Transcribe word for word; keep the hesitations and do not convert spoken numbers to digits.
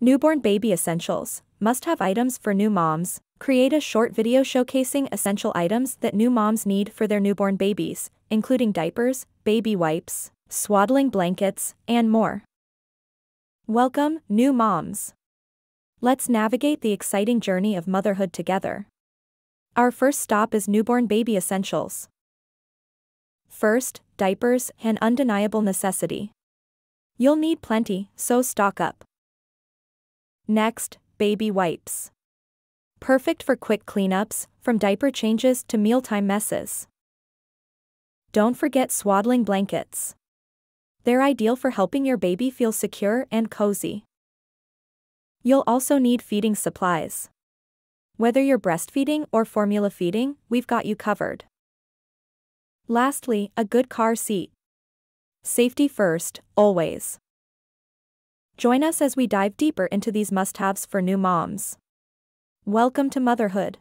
Newborn baby essentials, must-have items for new moms. Create a short video showcasing essential items that new moms need for their newborn babies, including diapers, baby wipes, swaddling blankets, and more. Welcome, new moms. Let's navigate the exciting journey of motherhood together. Our first stop is newborn baby essentials. First, diapers, an undeniable necessity. You'll need plenty, so stock up. Next, baby wipes. Perfect for quick cleanups, from diaper changes to mealtime messes. Don't forget swaddling blankets. They're ideal for helping your baby feel secure and cozy. You'll also need feeding supplies. Whether you're breastfeeding or formula feeding, we've got you covered. Lastly, a good car seat. Safety first, always. Join us as we dive deeper into these must-haves for new moms. Welcome to motherhood.